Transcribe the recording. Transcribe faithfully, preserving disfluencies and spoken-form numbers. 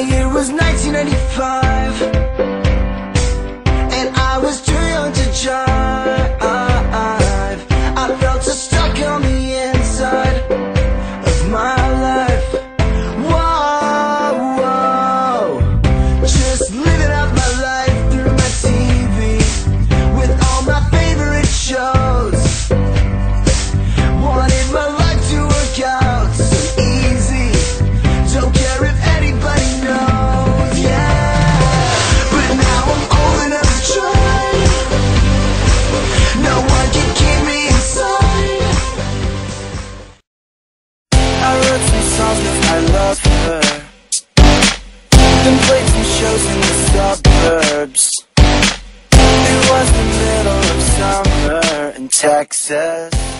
It was nineteen ninety-five, and I was too young to drive. I felt so stuck on the inside of my life. Whoa, whoa. Just living out my life through my T V, with all my favorite shows. Wanted my life to work out so easy. Don't care if anybody knows, yeah. But now I'm old enough to try. No one can keep me inside. I wrote some songs with my love for her, then played some shows in the suburbs. It was the middle of summer in Texas.